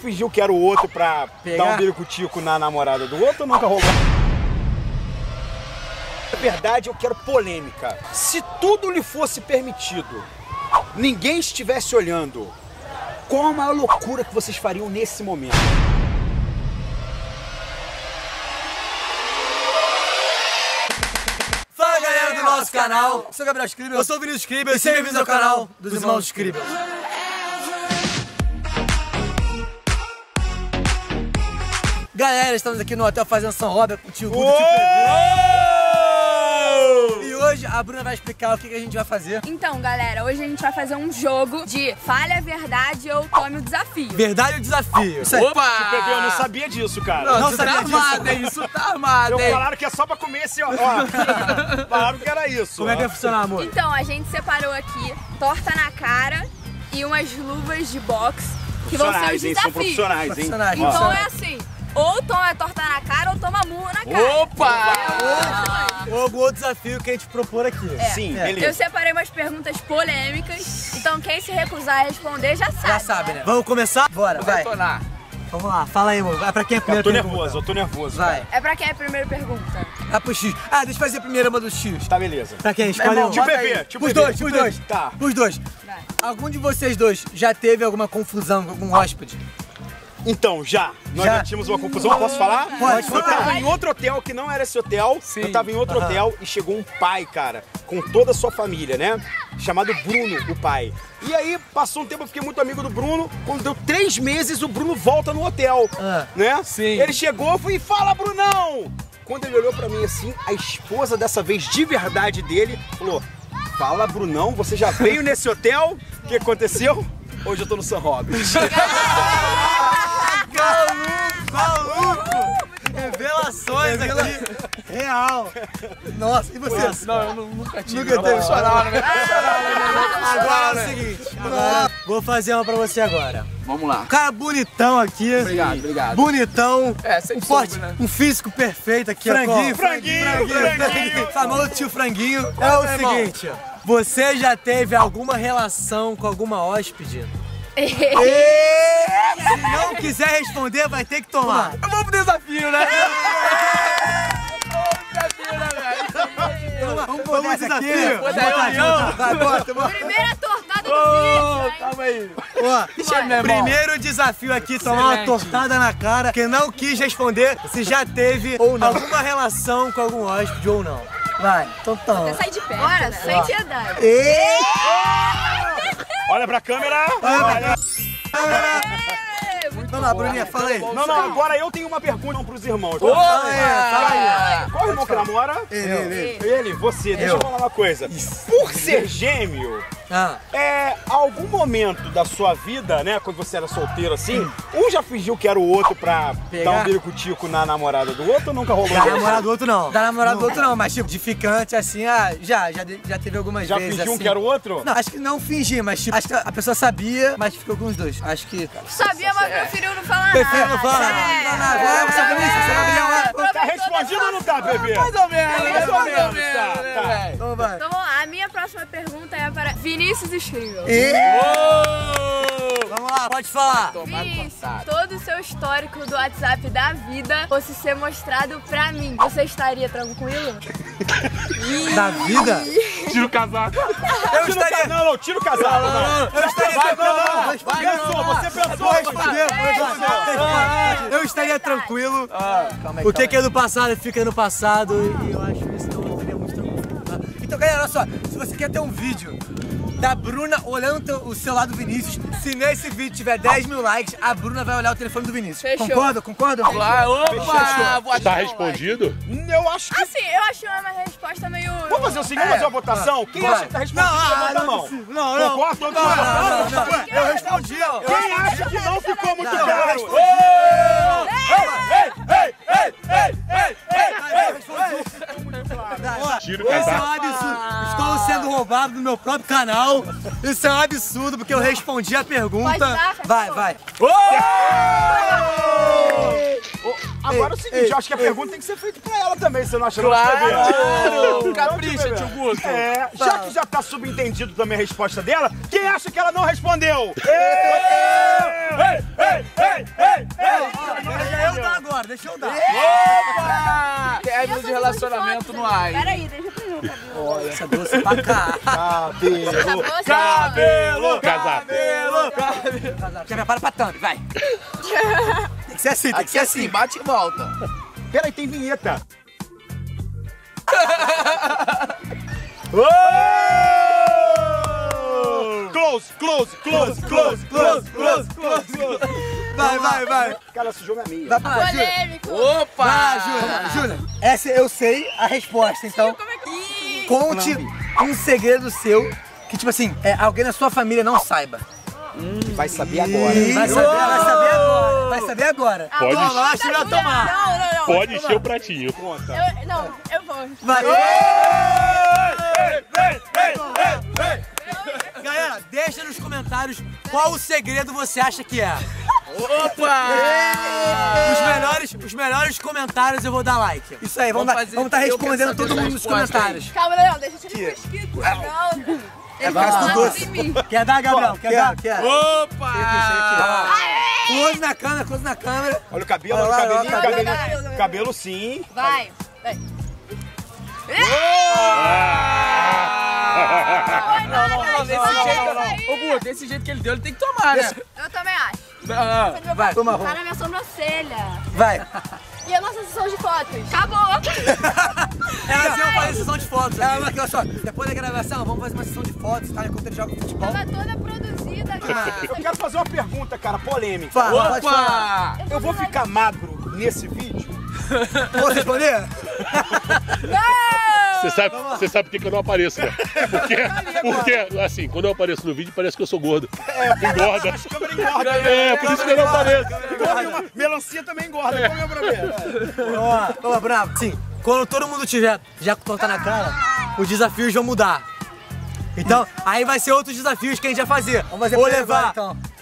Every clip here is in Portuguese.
Fingiu que era o outro pra pegar, dar um bico-tico na namorada do outro, nunca roubou. Na verdade, eu quero polêmica. Se tudo lhe fosse permitido, ninguém estivesse olhando, qual a maior loucura que vocês fariam nesse momento? Fala, galera do nosso canal. Eu sou o Gabriel Scribel. Eu sou o Vinícius Scribel. E seja bem-vindo ao canal dos Irmãos Scribel. Galera, estamos aqui no Hotel Fazenda Sam com o tio Gudo, tio Pedro. E hoje a Bruna vai explicar o que a gente vai fazer. Então, galera, hoje a gente vai fazer um jogo de falha, verdade ou tome o desafio. Verdade ou desafio? Isso aí. Opa! Tio Pedro, eu não sabia disso, cara. Não, você tá armado, hein? Isso tá armado, hein? Falaram que é só pra comer esse... Ó. Falaram que era isso. Como é que vai funcionar, amor? Então, a gente separou aqui torta na cara e umas luvas de boxe que vão ser os desafios. São profissionais, hein? Então é assim... Ou toma torta na cara ou toma murro na cara. Opa! Ou o desafio que a gente propor aqui. É. Sim, beleza. Eu separei umas perguntas polêmicas, então quem se recusar a responder já sabe. Já sabe, né? Vamos começar? Bora, vai. Vamos lá, fala aí, mano. É pra quem é a primeira pergunta? Eu tô nervoso. Vai. Cara. É pra quem é a primeira pergunta? É pro X. Ah, deixa eu fazer a primeira uma do X. Tá, beleza. Pra quem? Escolhe um. Tipo os dois. Tá. Os dois. Vai. Algum de vocês dois já teve alguma confusão com algum hóspede? Então, nós já tínhamos uma confusão, posso falar? Pode. Eu tava em outro hotel, que não era esse hotel. Sim. Eu tava em outro hotel e chegou um pai, cara, com toda a sua família, né? Chamado Bruno, o pai. E aí, passou um tempo, eu fiquei muito amigo do Bruno. Quando deu 3 meses, o Bruno volta no hotel, né? Sim. Ele chegou, eu fui, fala, Brunão! Quando ele olhou pra mim assim, a esposa dessa vez, de verdade dele, falou, fala, Brunão, você já veio nesse hotel? O que aconteceu? Hoje eu tô no São Roque. Maluco! Revelações aqui! Real! Nossa, e você? Nossa, não, eu nunca tive. Nunca teve. Choraram, né? Agora é o seguinte. Agora, vou fazer uma pra você agora. Vamos lá. Um cara bonitão aqui. Obrigado, obrigado. Bonitão. É, sempre forte, soube, né? Um físico perfeito aqui. Franguinho. Famoso tio Franguinho. É o seguinte, você já teve alguma relação com alguma hóspede? Se não quiser responder, vai ter que tomar. Eu vou pro desafio, né? Vamos pro desafio. Vai, bota. Primeira tortada do vídeo. Calma aí. Ó, primeiro desafio aqui, tomar uma tortada na cara. Quem não quis responder se já teve ou não alguma relação com algum hóspede ou não. Vai, então toma. Sai de perto. Bora, sem piedade. Olha pra câmera. Vamos lá, Bruninha, fala aí. Não, agora eu tenho uma pergunta pros irmãos. Fala aí. Qual irmão que namora? Ele, você. Deixa eu falar uma coisa. Por ser gêmeo, algum momento da sua vida, né, quando você era solteiro assim, um já fingiu que era o outro pra dar um bico-tico na namorada do outro ou nunca rolou? Da namorada do outro não. Da namorada do outro não, mas tipo, de ficante assim, já teve algumas vezes. Já fingiu um que era o outro? Não, acho que não fingi, mas tipo, acho que a pessoa sabia, mas ficou com os dois. Acho que... Sabia, mas preferiu não falar nada. Preferiu não falar nada. Vai, você também, você não... Tá respondido ou não tá, bebê? Mais ou menos, tá. Então vai. A minha próxima pergunta é para Vinícius Scribel. Vamos lá, pode falar. Vinícius, todo o seu histórico do WhatsApp da vida fosse ser mostrado pra mim, você estaria tranquilo? Da vida? Tira o casaco. Eu estaria... Não, tira o casaco. Eu estaria tranquilo. Você pensou, eu estaria tranquilo. O que é do passado fica no passado e eu acho isso que eu estaria muito tranquilo. Então, galera, olha só, se você quer ter um vídeo da Bruna olhando o celular do Vinícius, se nesse vídeo tiver 10 mil likes, a Bruna vai olhar o telefone do Vinícius. Fechou. Concorda? Claro. Opa! Tá respondido? Eu acho que... Assim, eu achei uma resposta meio... Vamos fazer o seguinte, fazer uma votação? Quem acha que tá respondido? Não. Concordo. Eu respondi. Quem acha que não ficou muito claro? Tiro o casaco. Estou sendo roubado no meu próprio canal. Isso é um absurdo, porque eu respondi a pergunta. Vai. Agora é o seguinte, eu acho que a pergunta tem que ser feita pra ela também, se eu não achar. Claro! Capricha, tio Guto. Já que já tá subentendido também a resposta dela, quem acha que ela não respondeu? deixa eu dar. Opa! Término de relacionamento no ar. Peraí, deixa pra mim, cabelo. Olha, essa doce pra cá. Cabelo! Casado. Já prepara pra thumb, vai. Tem que ser assim, tem que ser assim. Bate e volta. Peraí, tem vinheta. Close. Vai. Cara, esse jogo é minha. Vai pra polêmico. Opa! Júlia, essa eu sei a resposta, então. Como é que... Conte um segredo seu que, tipo assim, alguém da sua família não saiba. Vai saber agora. Vai saber agora. Pode tomar. Pode encher o pratinho. Conta. Eu vou. Vai. Vem. Galera, deixa nos comentários qual o segredo você acha que é. Opa! Os melhores comentários eu vou dar like. Isso aí, vamos estar respondendo todo mundo nos comentários. Calma, Leão, deixa eu tirar meus pesquisas. Ele tá doce. Quer dar, Gabriel? Quer dar? Opa! Close na câmera. Olha o cabelo, Cabelo sim. Vai. Desse jeito que ele deu, ele tem que tomar, né? Eu também acho. Vai, toma. Tá na minha sobrancelha. Vai. E a nossa sessão de fotos? Acabou. Eu faço sessão de fotos. Olha só, depois da gravação, vamos fazer uma sessão de fotos, tá? Enquanto ele joga futebol. Tava toda produzida, cara. Eu quero fazer uma pergunta, cara, polêmica. Opa! Eu vou ficar magro nesse vídeo? Vou responder? Não! Você sabe por que eu não apareço, né? Porque, assim, quando eu apareço no vídeo, parece que eu sou gordo. Engorda. Por isso que eu não apareço. Melancia também engorda, qual é o problema? Ó, bravo. Sim, quando todo mundo tiver já com torta na cara, os desafios vão mudar. Então, aí vai ser outros desafios que a gente vai fazer.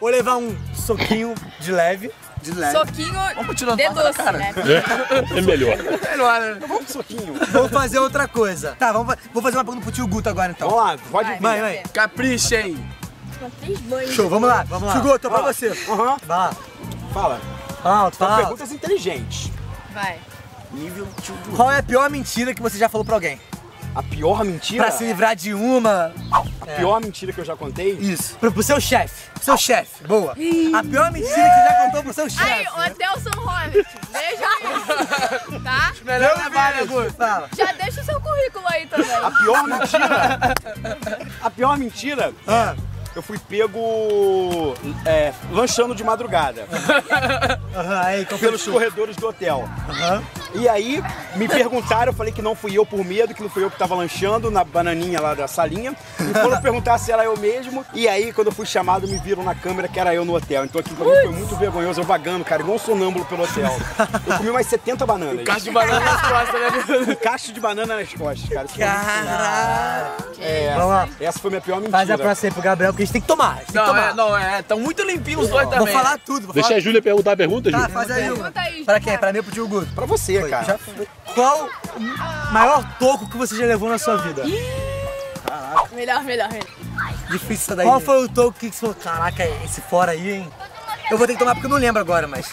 Ou levar um soquinho de leve. Soquinho de doce, cara. Né? É melhor. Né? Então vamos pro soquinho. Vamos fazer outra coisa. Tá, vou fazer uma pergunta pro tio Guto agora, então. Vamos lá, pode vir. Mãe. Capricha, hein? Show, vamos lá. Tio Guto, pra você. Aham. Vai lá. Fala. Perguntas inteligentes. Vai. Nível tio Guto. Qual é a pior mentira que você já falou pra alguém? A pior mentira? Pra se livrar de uma. A pior mentira que eu já contei? Isso. Pro seu chefe. Seu chefe. Boa. A pior mentira que você já contou pro seu chefe. Aí, Hotel São Roque. Veja isso. Tá? Melhor trabalho, Guto. Fala. Já deixa o seu currículo aí também. A pior mentira? Eu fui pego lanchando de madrugada. Aí, pelos corredores do hotel. E aí, me perguntaram, eu falei que não fui eu por medo, que não fui eu que tava lanchando na bananinha lá da salinha. E foram perguntar se era eu mesmo. E aí, quando eu fui chamado, me viram na câmera que era eu no hotel. Então aquilo pra mim foi muito vergonhoso, eu vagando, cara, igual um sonâmbulo pelo hotel. Eu comi mais 70 bananas. Um cacho de banana nas costas, né? Um cacho de banana nas costas, cara. Caraca! Essa foi minha pior mentira. Faz a próxima aí pro Gabriel, porque a gente tem que tomar. Tão muito limpinhos os dois também. Vou falar tudo. Deixa a Júlia perguntar a pergunta, Júlia. Tá, faz aí. Pra quem? Pra mim ou pro tio Guto? Pra você. Cara. Qual o maior toco que você já levou na sua vida? Caraca. Melhor. Difícil essa daí. Qual foi o toco que você falou? Caraca, esse fora aí, hein? Eu vou ter que tomar porque eu não lembro agora, mas...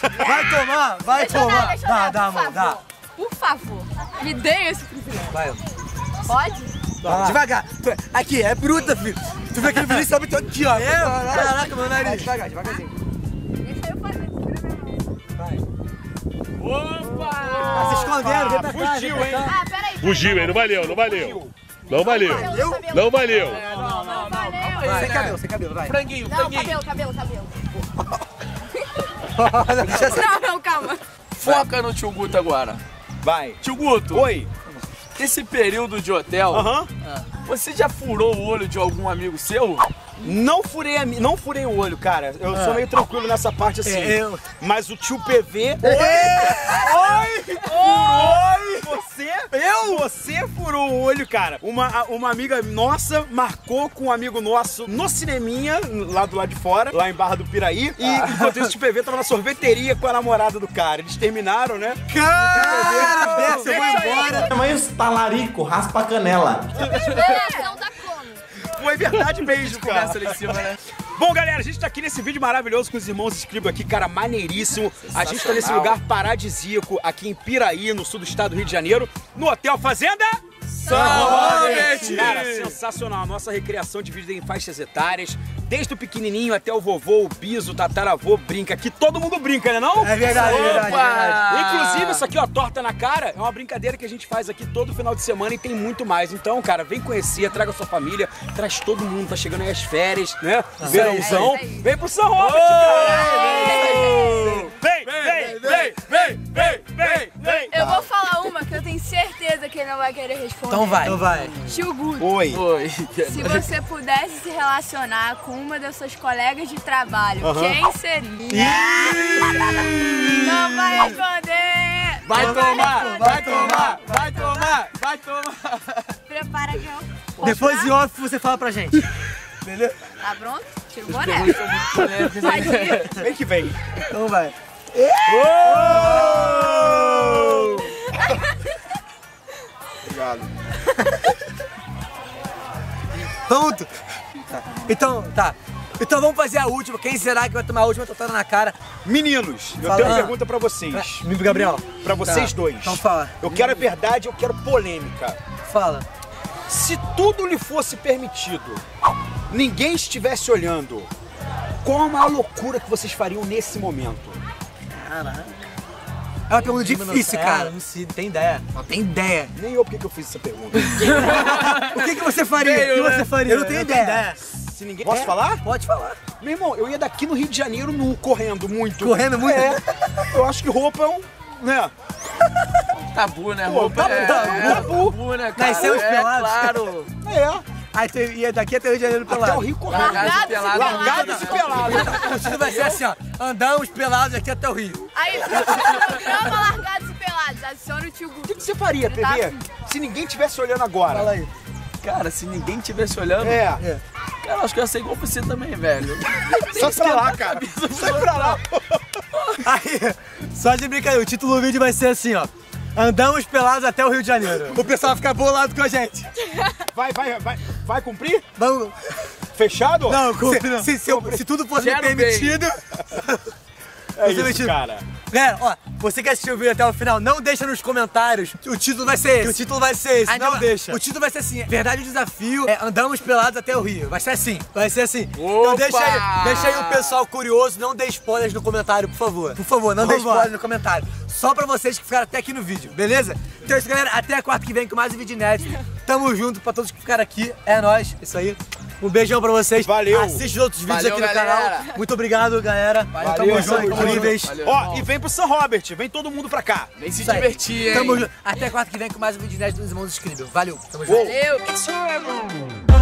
Vai tomar. Dá, amor. Por favor, me dê esse privilégio. Vai. Pode? Vai. Devagar. Aqui, é bruta, filho. Tu vê que o Vinícius sabe todo dia, ó. Caraca, meu nariz. Devagarzinho. Deixa eu fazer esse primeiro. Vai. Opa! Ah, se esconderam, vem pra cá. Fugiu, hein? Peraí. Fugiu, hein? Não valeu. Não valeu. Sem cabelo, vai. Franguinho. Cabelo. Não, calma. Foca no tio Guto agora. Vai. Tio Guto. Oi. Esse período de hotel, você já furou o olho de algum amigo seu? Não furei o olho, cara. Eu sou meio tranquilo nessa parte assim. Mas o tio PV... Oi! Você? Eu? Você furou o olho, cara. Uma amiga nossa marcou com um amigo nosso no cineminha, lá do lado de fora, lá em Barra do Piraí. E enquanto isso, o tio PV tava na sorveteria com a namorada do cara. Eles terminaram, né? Cara! Você vai embora. Mas esse talarico raspa a canela. Foi verdade mesmo, cara. Bom, galera, a gente tá aqui nesse vídeo maravilhoso com os irmãos Scribel aqui, cara, maneiríssimo. A gente tá nesse lugar paradisíaco aqui em Piraí, no sul do estado do Rio de Janeiro, no Hotel Fazenda São Roque. Cara, sensacional. A nossa recriação dividida em faixas etárias, desde o pequenininho até o vovô, o biso, o tataravô, brinca aqui. Todo mundo brinca, né não? É verdade, é verdade, é verdade. Inclusive, isso aqui, ó, torta na cara, é uma brincadeira que a gente faz aqui todo final de semana e tem muito mais. Então, cara, vem conhecer, traga sua família, traz todo mundo, tá chegando aí as férias, né? Verãozão. Vem pro São Roque, cara! Vem! Eu vou falar uma que eu tenho certeza que ele não vai querer responder. Então vai. Tio Guto. Oi. Se você pudesse se relacionar com uma das suas colegas de trabalho, quem seria? Não vai responder! Vai tomar! Prepara que eu... Depois de off você fala pra gente. Beleza? Tá pronto? Tira o boné. Pode ir. Vem que vem. Então vai. Obrigado. Pronto? Tá. Então vamos fazer a última. Quem será que vai tomar a última tortada na cara? Meninos, eu tenho uma pergunta pra vocês. Gabriel. Pra vocês dois. Então fala. Eu quero a verdade, eu quero polêmica. Fala. Se tudo lhe fosse permitido, ninguém estivesse olhando, qual a loucura que vocês fariam nesse momento? Caraca. É uma pergunta difícil, cara. Não sei, tem ideia. Não tem ideia. Nem eu porque eu fiz essa pergunta. O que você faria? Eu não tenho ideia. Se ninguém... Posso falar? Pode falar. Meu irmão, eu ia daqui no Rio de Janeiro nu, correndo muito. Correndo muito? É. Eu acho que roupa é um... né? Tabu, né? Roupa é... tabu, né, cara? Nasceu os pelados. Claro. É. Aí tu ia daqui até o Rio de Janeiro pelado. Até o Rio pelado. Largados e pelados. Tudo vai ser assim, ó. Andamos pelados aqui até o Rio. Aí, programa Largados e Pelados. Adiciona o tio Guto. O que você faria, TV? Se ninguém estivesse olhando agora. Fala aí. Cara, se ninguém estivesse olhando... É. Cara, acho que eu ia ser igual pra você também, velho. Só pra lá, cara. Só pra lá. Aí, só de brincadeira. O título do vídeo vai ser assim, ó. Andamos pelados até o Rio de Janeiro. O pessoal vai ficar bolado com a gente. Vai cumprir? Vamos. Fechado? Não, cumpre não. Se tudo fosse permitido... É isso, cara. Galera, ó, você que assistiu o vídeo até o final, não deixa nos comentários. O título vai ser esse. Ai, não deixa. O título vai ser assim. Verdade, o desafio é andamos pelados até o Rio. Vai ser assim. Opa! Então deixa aí o pessoal curioso. Não dê spoilers no comentário, por favor. Por favor, não dê spoilers no comentário. Só pra vocês que ficaram até aqui no vídeo, beleza? Então é isso, galera. Até a quarta que vem com mais um vídeo inédito. Tamo junto pra todos que ficaram aqui. É nóis. Isso aí. Um beijão pra vocês. Valeu. Assiste outros vídeos aqui no canal. Muito obrigado, galera. Tamo junto. Ó, e vem pro São Robert, vem todo mundo pra cá. Vem se divertir, hein? Até quarta que vem com mais um vídeo inédito dos irmãos Scribel. Valeu, tamo junto. Valeu.